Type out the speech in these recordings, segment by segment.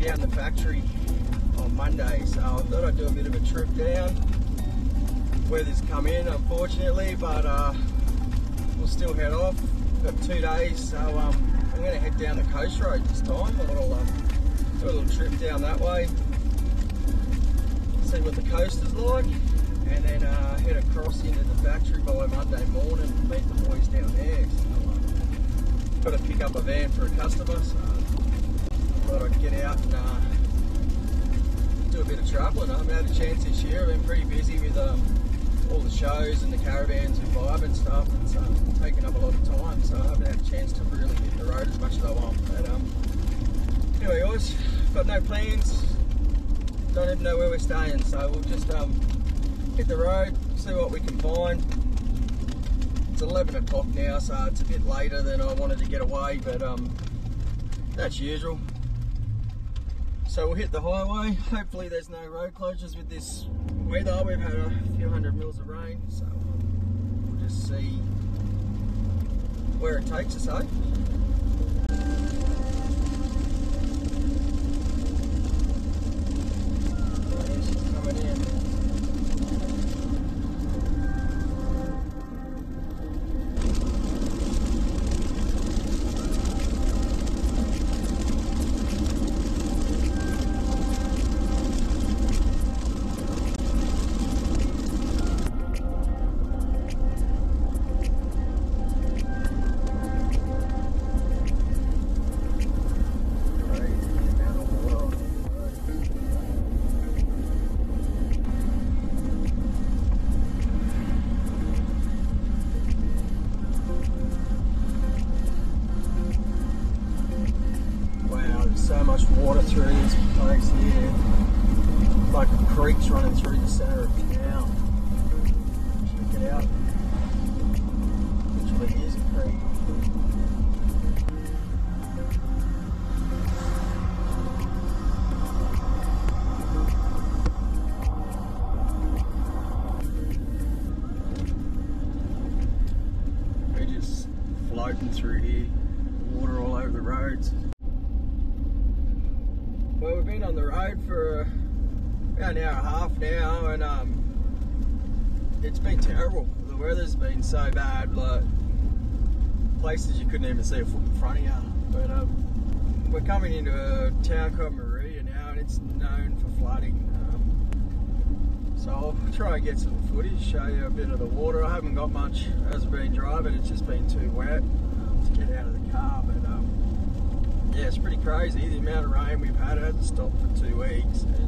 down the factory on Monday, so I thought I'd do a bit of a trip down. Weather's come in, unfortunately, but we'll still head off. Got 2 days, so I'm going to head down the coast road this time. I'll do a little trip down that way, see what the coast is like, and then head across into the factory by Monday morning and meet the boys down there. So got to pick up a van for a customer, so I thought I'd get out and do a bit of travelling. I haven't had a chance this year. I've been pretty busy with all the shows and the caravans and vibe and stuff, and so it's taken up a lot of time, so I haven't had a chance to really hit the road as much as I want. But anyway, guys, got no plans, don't even know where we're staying, so we'll just hit the road, see what we can find. It's 11 o'clock now, so it's a bit later than I wanted to get away, but that's usual. So we'll hit the highway. Hopefully there's no road closures with this weather. We've had a few hundred mils of rain, so we'll just see where it takes us, eh? Water through this place here, like creeks running through the centre of the town. Check it out. Literally is a creek. We're just floating through here. Water all over the roads. Well, we've been on the road for about an hour and a half now, and it's been terrible. The weather's been so bad, like places you couldn't even see a foot in front of you. But we're coming into a town called Maria now, and it's known for flooding. So I'll try and get some footage, show you a bit of the water. I haven't got much as I've been driving. It's just been too wet to get out of the car, but yeah, it's pretty crazy. The amount of rain we've had, it hasn't stopped for 2 weeks, and I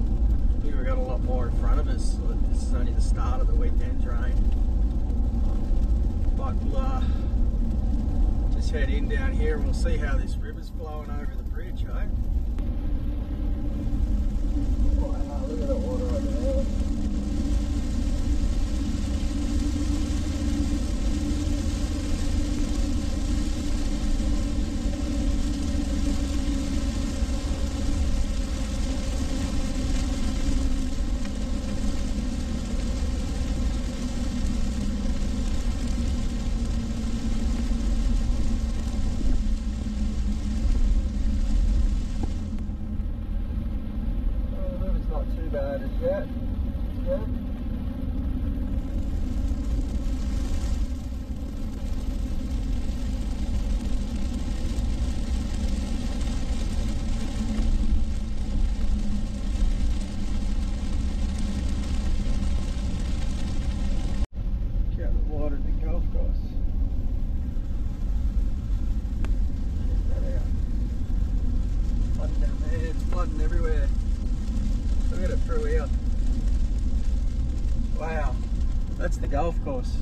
think we've got a lot more in front of us. This is only the start of the weekend's rain. But we'll just head in down here and we'll see how this river's flowing over the bridge, eh? Wow, look at the water over there. Golf course.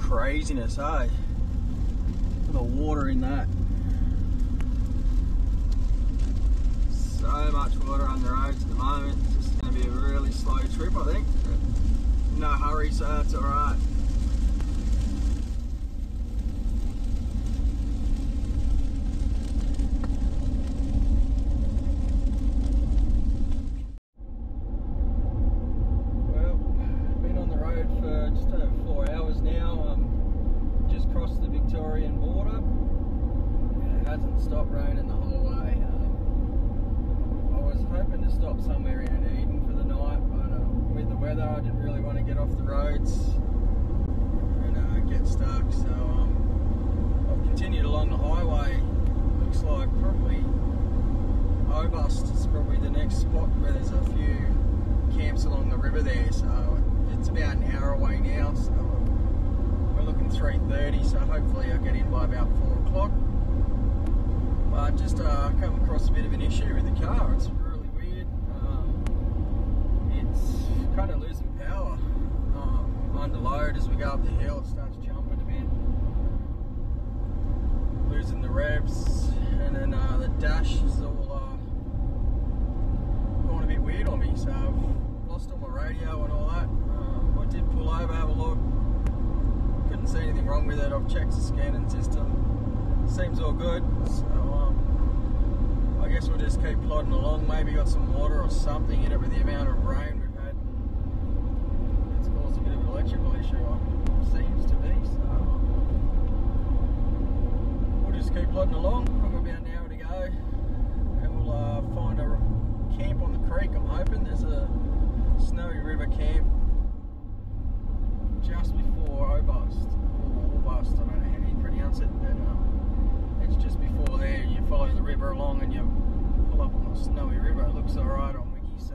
Craziness, eh? The water in that. So much water on the roads at the moment. It's just going to be a really slow trip, I think. No hurry, so that's alright. across the Victorian border. It hasn't stopped raining the whole way. I was hoping to stop somewhere in Eden for the night, but with the weather I didn't really want to get off the roads and get stuck, so I've continued along the highway. Looks like probably Obust is probably the next spot where there's a few camps along the river there, so it's about an hour away now, so we're looking 3:30, so hopefully I'll get in by about 4 o'clock. But just come across a bit of an issue with the car. It's really weird. It's kind of losing power under load. As we go up the hill, it starts jumping a bit, losing the revs, and then the dash is all going a bit weird on me, so I've lost all my radio and all that. I did pull over, have a look, couldn't see anything wrong with it. I've checked the scanning system, seems all good, so I guess we'll just keep plodding along. Maybe got some water or something in it with the amount of rain we've had. It's caused a bit of an electrical issue, it seems to be, so we'll just keep plodding along. I've got about an hour to go, and we'll find a camp on the creek. I'm hoping there's a Snowy River camp just before Obust, or Obust, I don't know how you pronounce it, but it's just before there. You follow the river along and you pull up on the Snowy River. It looks alright on Wiki, so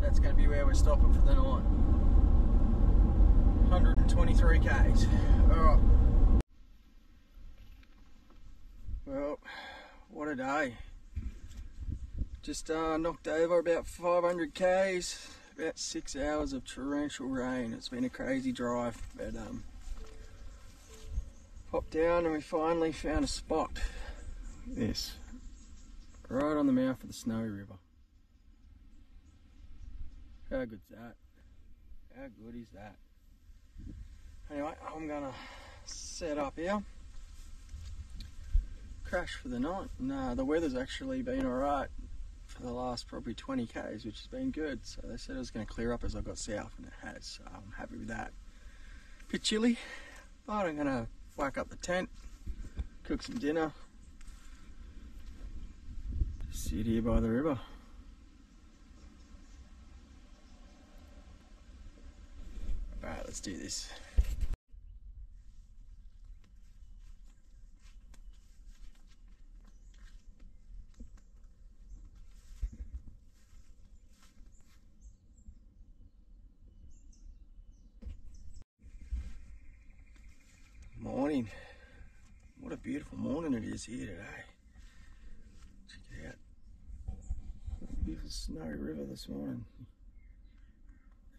that's going to be where we're stopping for the night. 123 k's. Alright. Well, what a day. Just knocked over about 500 k's, about 6 hours of torrential rain. It's been a crazy drive, but popped down and we finally found a spot. This, right on the mouth of the Snowy River. How good's that? How good is that? Anyway, I'm gonna set up here, crash for the night. No, the weather's actually been alright for the last probably 20 k's, which has been good. So they said it was going to clear up as I got south, and it has, so I'm happy with that. Bit chilly, but I'm going to whack up the tent, cook some dinner, just sit here by the river. Alright, let's do this. Morning. What a beautiful morning it is here today. Check it out. Beautiful Snowy River this morning.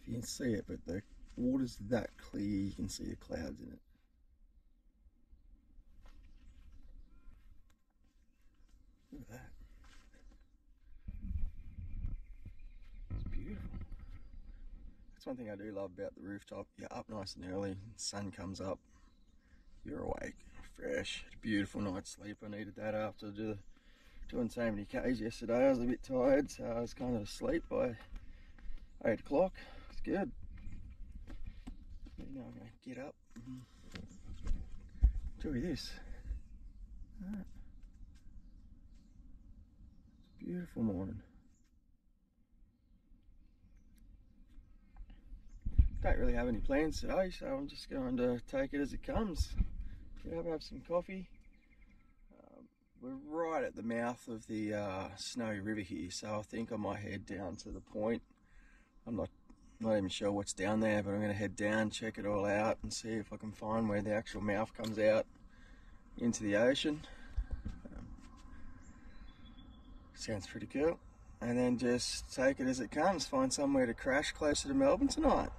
If you can see it, but the water's that clear you can see the clouds in it. Look at that. It's beautiful. That's one thing I do love about the rooftop. You're up nice and early, sun comes up, you're awake, fresh. Had a beautiful night's sleep. I needed that after doing so many k's yesterday. I was a bit tired, so I was kind of asleep by 8 o'clock. It's good. Now I'm going to get up and enjoy this. Right. It's a beautiful morning. Don't really have any plans today, so I'm just going to take it as it comes. Get up, have some coffee. We're right at the mouth of the Snowy River here, so I think I might head down to the point. I'm not even sure what's down there, but I'm going to head down, check it all out, and see if I can find where the actual mouth comes out into the ocean. Sounds pretty cool. And then just take it as it comes, find somewhere to crash closer to Melbourne tonight.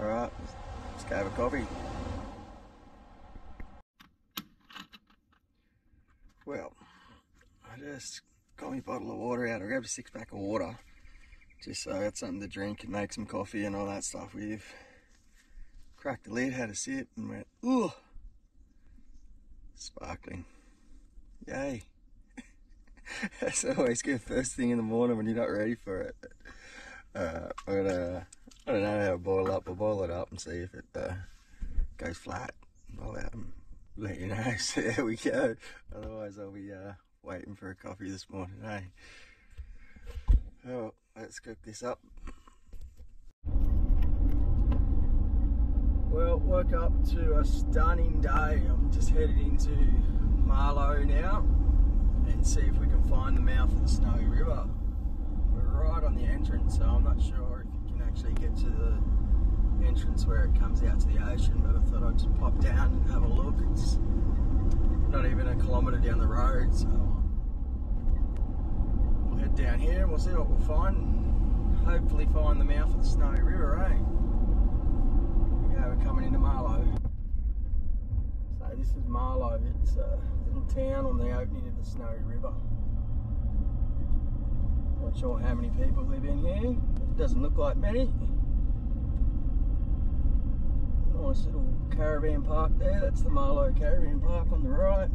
Alright, let's go have a coffee. Well, I just got my bottle of water out. I grabbed a 6-pack of water just so I had something to drink and make some coffee and all that stuff with. Cracked the lid, had a sip, and went, ooh, sparkling. Yay. That's always good first thing in the morning when you're not ready for it. But I don't know how to boil it up. We'll boil it up and see if it goes flat, I'll let you know. So there we go. Otherwise I'll be waiting for a coffee this morning, eh? Oh, let's cook this up. Well, woke up to a stunning day. I'm just headed into Marlo now and see if we can find the mouth of the Snowy River. We're right on the entrance, so I'm not sure if you can actually get to the entrance where it comes out to the ocean, but I thought I'd just pop down and have a look. It's not even a kilometre down the road, so we'll head down here and we'll see what we'll find. Hopefully find the mouth of the Snowy River, eh? We're coming into Marlo. So this is Marlo. It's a little town on the opening of the Snowy River. Not sure how many people live in here. It doesn't look like many. Nice little caravan park there. That's the Marlo caravan park on the right.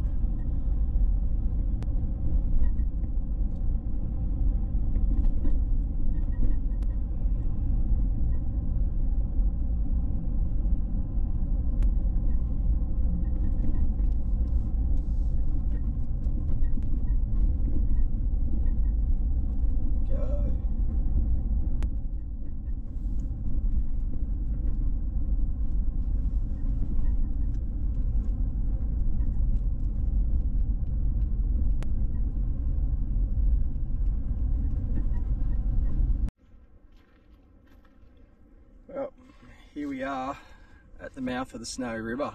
Here we are at the mouth of the Snowy River.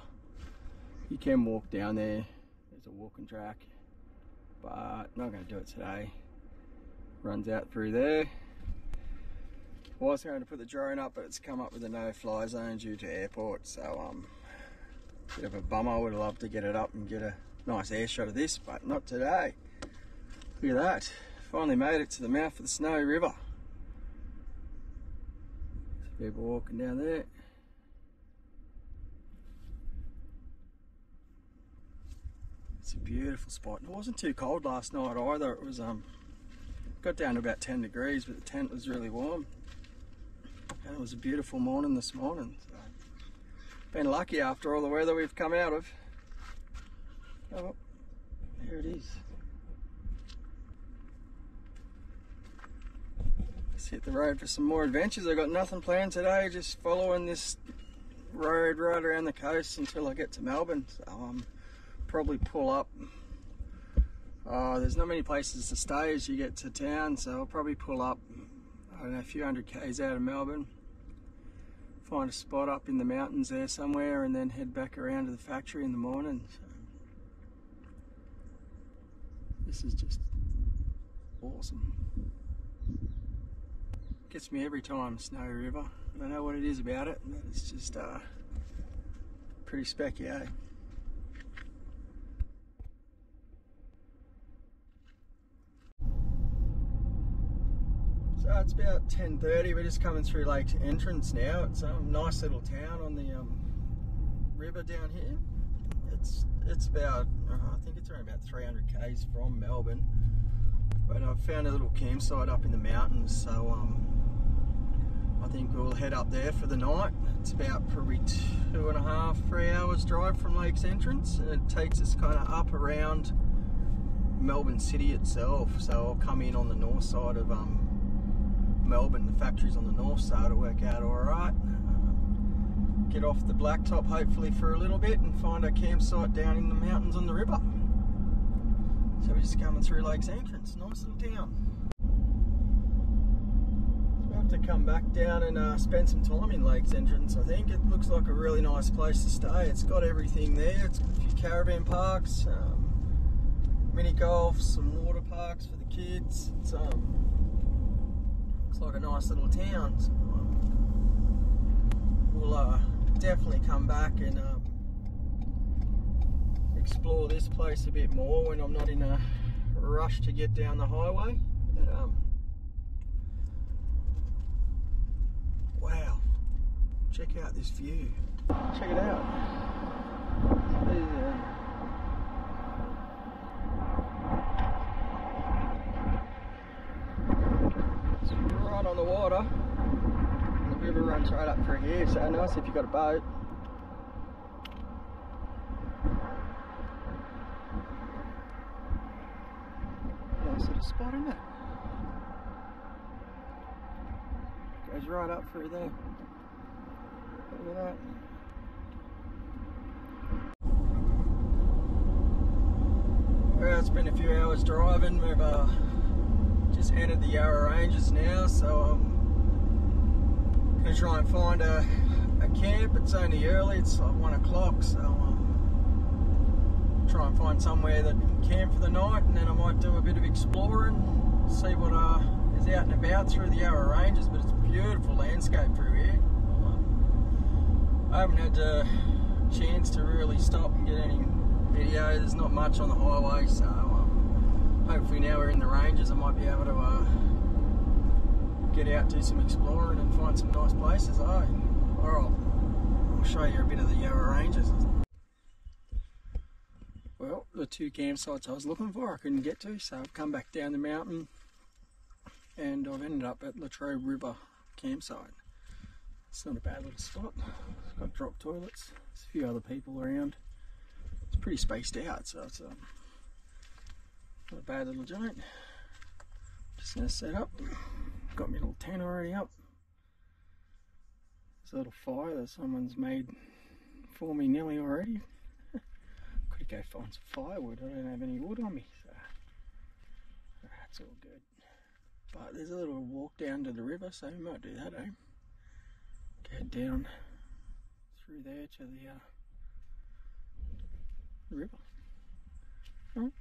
You can walk down there, there's a walking track, but not going to do it today. Runs out through there. Was going to put the drone up, but it's come up with a no-fly zone due to airport, so bit of a bummer. I would have loved to get it up and get a nice air shot of this, but not today. Look at that, finally made it to the mouth of the Snowy River. People walking down there. It's a beautiful spot. It wasn't too cold last night either. It was got down to about 10 degrees, but the tent was really warm. And it was a beautiful morning this morning. So been lucky after all the weather we've come out of. Oh, there it is. Let's hit the road for some more adventures. I've got nothing planned today, just following this road right around the coast until I get to Melbourne. So probably pull up. There's not many places to stay as you get to town, so I'll probably pull up, I don't know, a few hundred k's out of Melbourne, find a spot up in the mountains there somewhere, and then head back around to the factory in the morning. So, this is just awesome. Gets me every time, Snowy River. I don't know what it is about it, but it's just pretty specky, eh? So it's about 10:30. We're just coming through Lake's Entrance now. It's a nice little town on the river down here. It's about I think it's around about 300 k's from Melbourne, but I've found a little campsite up in the mountains, so I think we'll head up there for the night. It's about probably 2.5–3 hours drive from Lake's Entrance, and it takes us kind of up around Melbourne city itself. So I'll come in on the north side of Melbourne. The factory's on the north, so it'll work out alright. Get off the blacktop hopefully for a little bit and find a campsite down in the mountains on the river. So we're just coming through Lake's Entrance, nice little town. So we'll have to come back down and spend some time in Lake's Entrance, I think. It looks like a really nice place to stay. It's got everything there. It's got a few caravan parks, mini golf, some water parks for the kids. It's looks like a nice little town. So, we'll definitely come back and explore this place a bit more when I'm not in a rush to get down the highway. But, wow, check out this view. Check it out. It's right on the water. The river runs right up through here, so nice if you've got a boat. spot, isn't it? Goes right up through there. Look at that. Well, it's been a few hours driving. We've just entered the Yarra Ranges now, so I'm going to try and find a camp. It's only early, it's like 1 o'clock, so try and find somewhere that can camp for the night, and then I might do a bit of exploring, see what is out and about through the Yarra Ranges. But it's a beautiful landscape through here. I haven't had a chance to really stop and get any video. There's not much on the highway, so hopefully now we're in the ranges I might be able to get out, do some exploring and find some nice places. Alright, I'll show you a bit of the Yarra Ranges. Well, the two campsites I was looking for I couldn't get to, so I've come back down the mountain and I've ended up at Latrobe River campsite. It's not a bad little spot. It's got drop toilets, there's a few other people around. It's pretty spaced out, so it's not a bad little joint. Just going to set up. Got my little tent already up. There's a little fire that someone's made for me nearly already. Could go find some firewood. I don't have any wood on me, so that's all good. But there's a little walk down to the river, so we might do that, eh? Go down through there to the river. All right.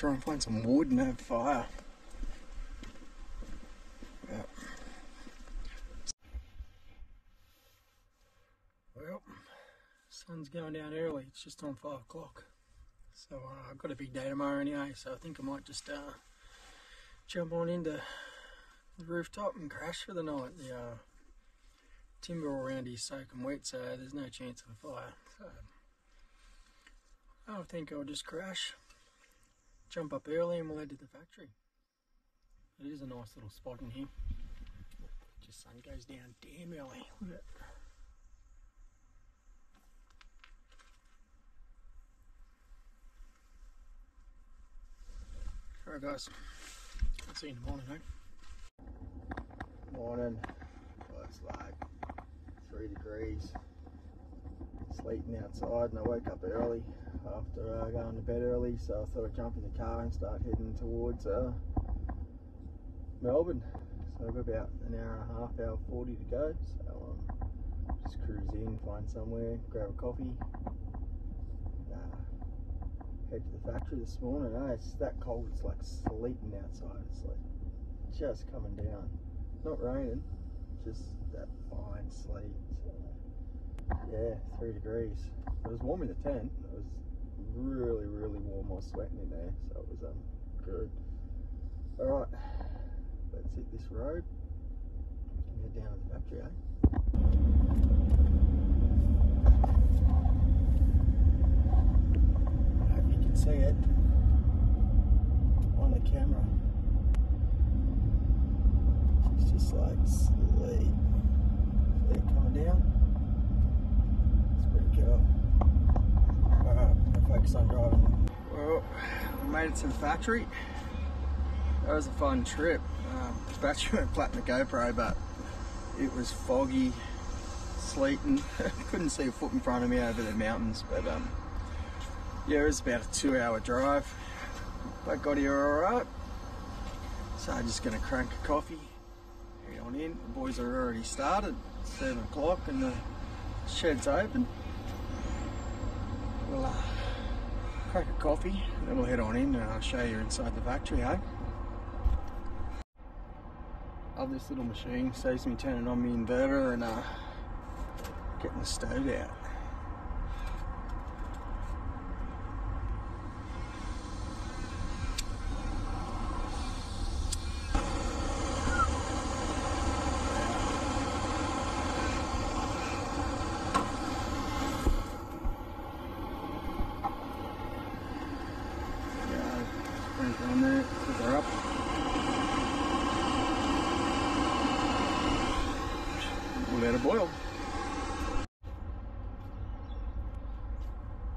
try and find some wood and have fire. Yeah. Well, sun's going down early, it's just on 5 o'clock. So I've got a big day tomorrow anyway, so I think I might just jump on into the rooftop and crash for the night. The timber around here is soaking wet, so there's no chance of a fire. So I think I'll just crash, jump up early, and we'll head to the factory. It is a nice little spot in here. Just sun goes down damn early. Look at it. Alright guys, I'll see you in the morning, eh? Morning. Well, it's like 3 degrees. Sleeting outside, and I woke up early after going to bed early, so I thought I'd jump in the car and start heading towards Melbourne. So I've got about an hour and a half, hour 40 to go, so just cruise in, find somewhere, grab a coffee, and, head to the factory this morning. Oh, it's that cold, it's like sleeting outside, it's like just coming down, not raining, just that fine sleet. So, yeah, 3 degrees. It was warm in the tent. It was really, really warm. I was sweating in there, so it was good. All right, let's hit this road and head down to the factory, eh? I hope you can see it on the camera. It's just like sleet. Sleet coming down. Focus on driving. Well, we made it to the factory. That was a fun trip. The factory went flat in the GoPro, but it was foggy, sleeting. Couldn't see a foot in front of me over the mountains, but yeah, it was about a 2 hour drive, but got here all right. So I'm just gonna crank a coffee, head on in. The boys are already started, 7 o'clock, and the shed's open. We'll crack a coffee, and then we'll head on in, and I'll show you inside the factory, eh? Love this little machine. Saves me turning on my inverter and getting the stove out. Let it boil.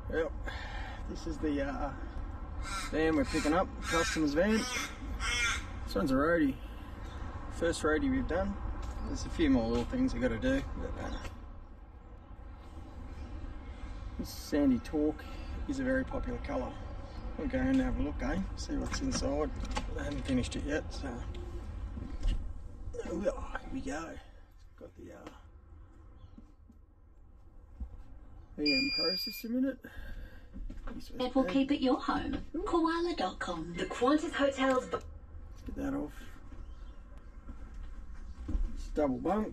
Well, this is the van we're picking up, customer's van. This one's a roadie. First roadie we've done. There's a few more little things we got to do. But, this sandy talc is a very popular colour. We'll go in and have a look, eh? See what's inside. I haven't finished it yet, so here we go. Got the EM processor in it. It will keep at your home. Koala.com. The Qantas Hotels. Let's get that off. It's double bunk.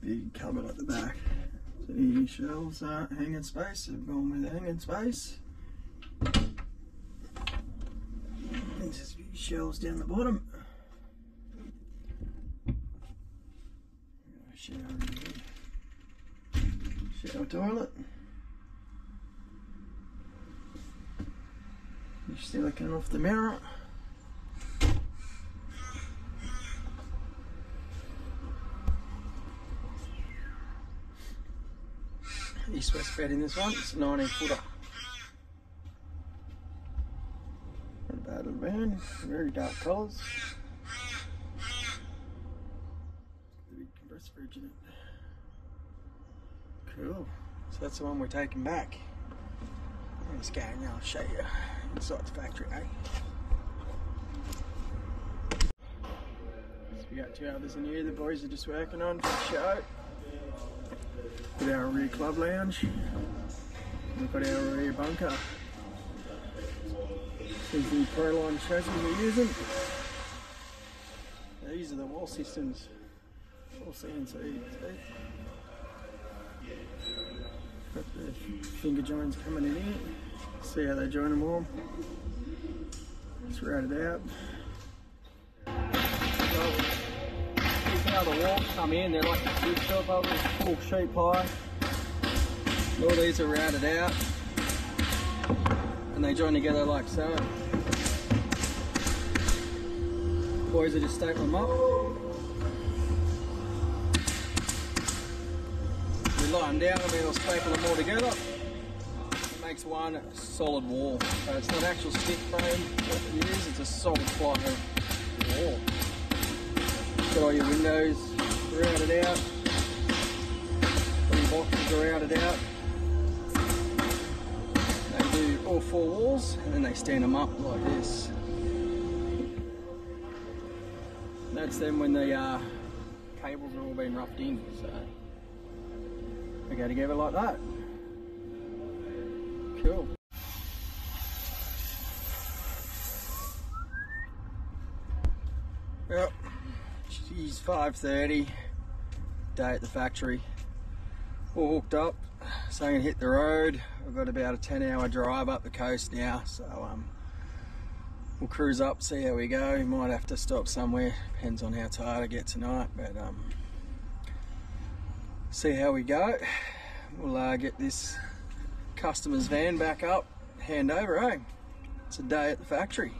Big cupboard at the back. So any shelves aren't hanging space. I've gone with the hanging space. And just a few shelves down the bottom. Shower toilet. Just silicone off the mirror. East-west bed in this one. It's a 19-footer. Not a bad little van. Very dark colours. Fridge in it. Cool. So that's the one we're taking back. Let's go and I'll show you inside the factory, eh? So we got two others in here the boys are just working on for the show. We've got our rear club lounge. We've got our rear bunker. is the Proline chassis we're using. These are the wall systems, all CNC. Got the finger joints coming in here. See how they join them all. Let's route it out. So, how the walls come in, they're like a big shop over full sheep high. All these are routed out and they join together like so. Boys will just staple them up. We line them down and we'll staple them all together. It makes one solid wall. So it's not an actual stick frame, what it is, it's a solid block of wall. Got all your windows routed out, all your boxes are routed out. They do all four walls and then they stand them up like this. That's then when the cables are all being roughed in, so they go together like that. Cool. Yep, it's 5:30, day at the factory. All hooked up, so I'm gonna hit the road. I've got about a 10-hour drive up the coast now, so we'll cruise up, see how we go. We might have to stop somewhere, depends on how tired I get tonight, but see how we go. We'll get this customer's van back up, hand over, eh? It's a day at the factory.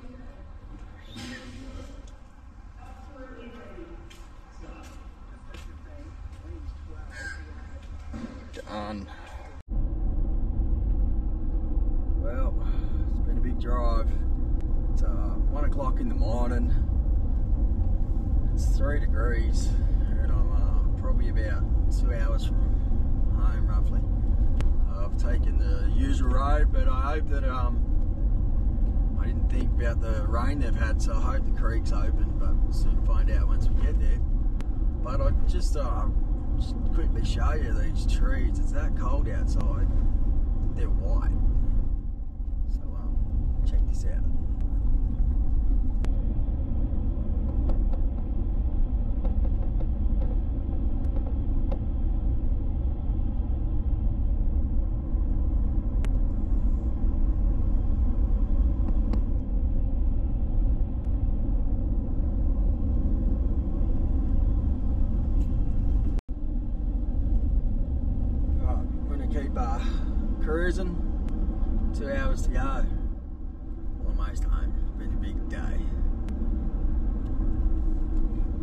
Done. Well, it's been a big drive. It's 1 o'clock in the morning. It's 3 degrees, and I'm probably about 2 hours from home, roughly. I've taken the usual road, but I hope that I didn't think about the rain they've had, so I hope the creek's open. But we'll soon find out once we get there. But I just quickly show you these trees. It's that cold outside, they're white. So check this out. Cruising, 2 hours to go, almost home. It's been a big day.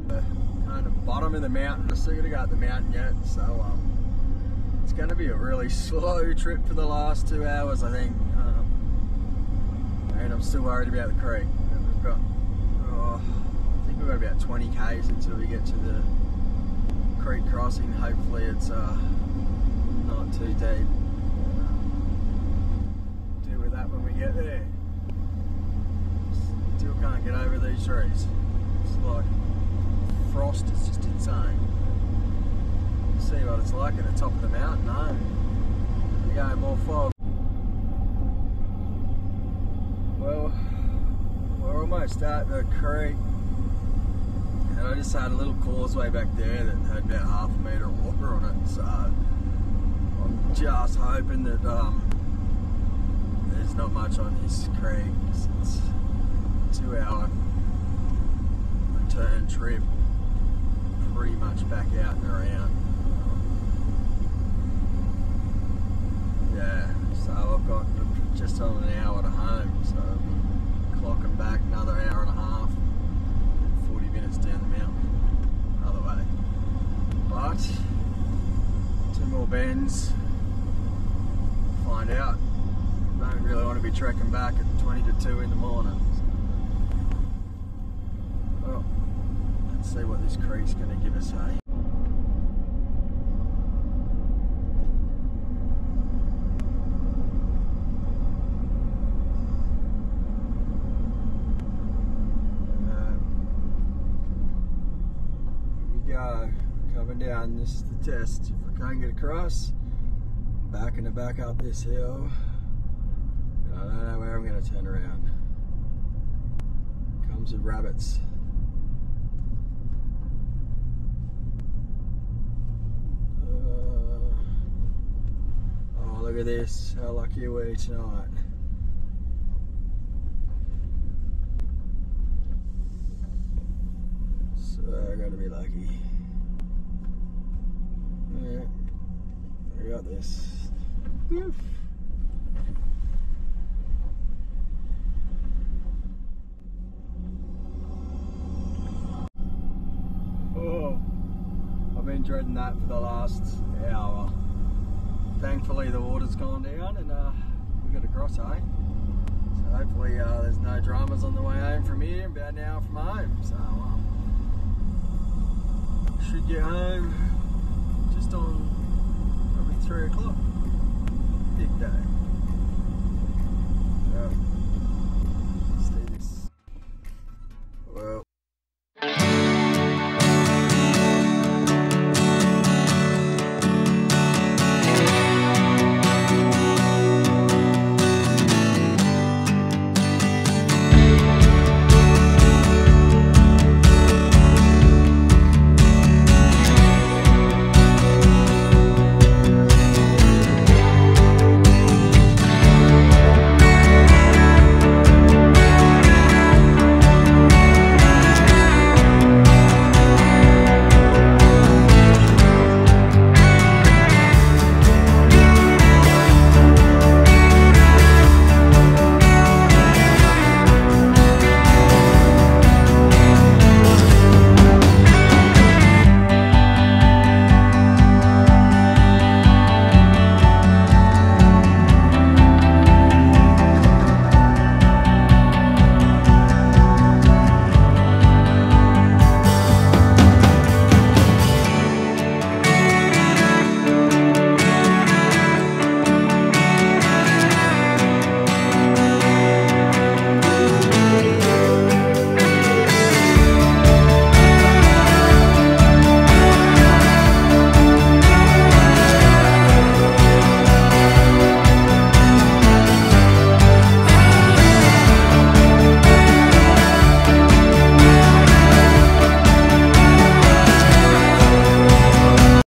We're kind of bottom of the mountain, I still gotta go up the mountain yet, so it's gonna be a really slow trip for the last 2 hours, I think, and I'm still worried about the creek. We've got, I think we've got about 20 k's until we get to the creek crossing. Hopefully it's not too deep. That when we get there. Still can't get over these trees. It's like frost is just insane. We'll see what it's like at the top of the mountain, no? We're going more fog. Well, we're almost at the creek. And I just had a little causeway back there that had about half a metre of water on it, so I'm just hoping that there's not much on this creek. It's a 2 hour return trip, pretty much back out and around. Yeah, so I've got just on an hour to home, so clocking back another hour and a half, 40 minutes down the mountain, other way. But, 2 more bends, find out. I don't really want to be trekking back at 20 to 2 in the morning. Well, let's see what this creek's going to give us, hey? Here we go. Coming down, this is the test. If I can't get across, backing it back up this hill. I don't know where I'm going to turn around. swarms of rabbits. Oh, look at this, how lucky are we tonight. So, I gotta be lucky. Yeah, we got this. Woof. Dreading that for the last hour. Thankfully the water's gone down and we've got to cross, eh? So hopefully there's no dramas on the way home from here, about an hour from home. So should get home just on probably 3 o'clock. Big day.